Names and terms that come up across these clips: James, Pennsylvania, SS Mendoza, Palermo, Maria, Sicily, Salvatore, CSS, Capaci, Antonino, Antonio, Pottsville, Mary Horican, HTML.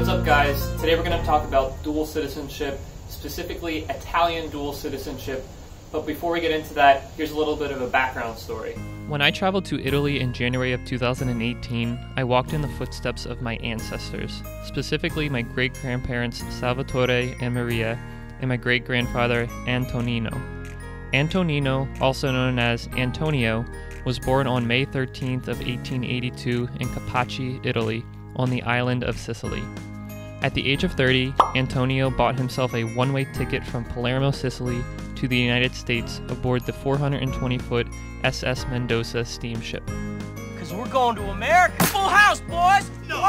What's up, guys? Today we're going to talk about dual citizenship, specifically Italian dual citizenship. But before we get into that, here's a little bit of a background story. When I traveled to Italy in January of 2018, I walked in the footsteps of my ancestors, specifically my great-grandparents Salvatore and Maria, and my great-grandfather Antonino. Antonino, also known as Antonio, was born on May 13th of 1882 in Capaci, Italy, on the island of Sicily. At the age of 30, Antonio bought himself a one-way ticket from Palermo, Sicily to the United States aboard the 420-foot SS Mendoza steamship. Because we're going to America! Full house, boys! No.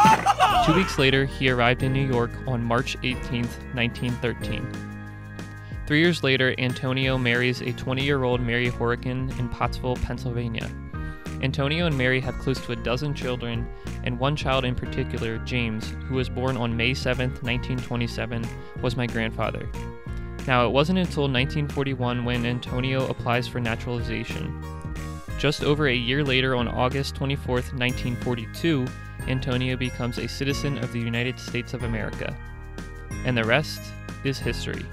2 weeks later, he arrived in New York on March 18th, 1913. 3 years later, Antonio marries a 20-year-old Mary Horican in Pottsville, Pennsylvania. Antonio and Mary have close to a dozen children, and one child in particular, James, who was born on May 7, 1927, was my grandfather. Now, it wasn't until 1941 when Antonio applies for naturalization. Just over a year later, on August 24, 1942, Antonio becomes a citizen of the United States of America. And the rest is history.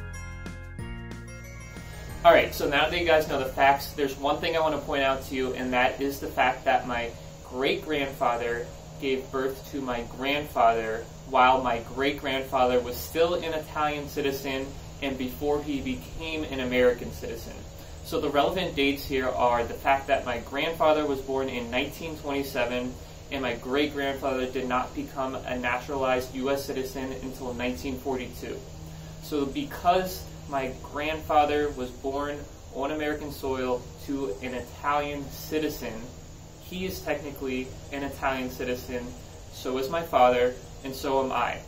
Alright, so now that you guys know the facts, there's one thing I want to point out to you, and that is the fact that my great-grandfather gave birth to my grandfather while my great-grandfather was still an Italian citizen and before he became an American citizen. So the relevant dates here are the fact that my grandfather was born in 1927 and my great-grandfather did not become a naturalized U.S. citizen until 1942. So because my grandfather was born on American soil to an Italian citizen, he is technically an Italian citizen, so is my father, and so am I.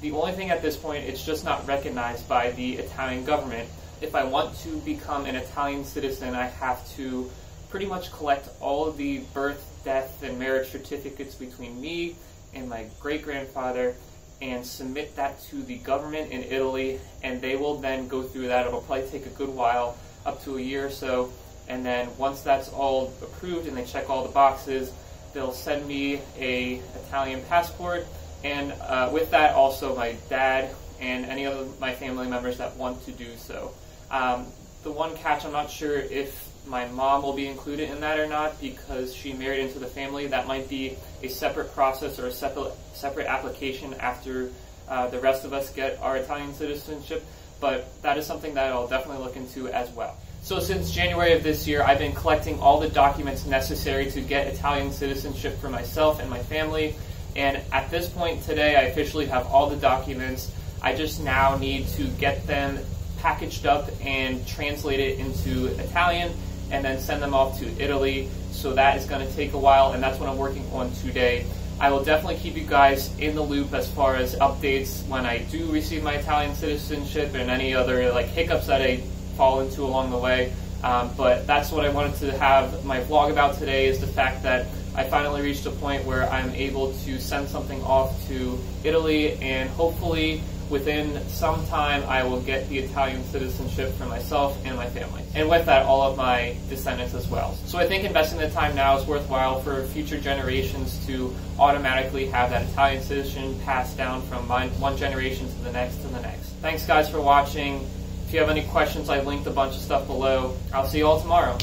The only thing at this point, it's just not recognized by the Italian government. If I want to become an Italian citizen, I have to pretty much collect all of the birth, death, and marriage certificates between me and my great-grandfather, and submit that to the government in Italy, and they will then go through that. It'll probably take a good while, up to a year or so, and then once that's all approved and they check all the boxes, they'll send me an Italian passport, and with that also my dad and any of my family members that want to do so. The one catch, I'm not sure if my mom will be included in that or not, because she married into the family. That might be a separate process or a separate application after the rest of us get our Italian citizenship, but that is something that I'll definitely look into as well. So since January of this year, I've been collecting all the documents necessary to get Italian citizenship for myself and my family, and at this point today, I officially have all the documents. I just now need to get them packaged up and translated into Italian, and then send them off to Italy. So that is going to take a while, and that's what I'm working on today. I will definitely keep you guys in the loop as far as updates when I do receive my Italian citizenship and any other hiccups that I fall into along the way. But that's what I wanted to have my vlog about today, is the fact that I finally reached a point where I'm able to send something off to Italy, and hopefully within some time, I will get the Italian citizenship for myself and my family. And with that, all of my descendants as well. So I think investing the time now is worthwhile for future generations to automatically have that Italian citizenship passed down from one generation to the next Thanks, guys, for watching. If you have any questions, I've linked a bunch of stuff below. I'll see you all tomorrow.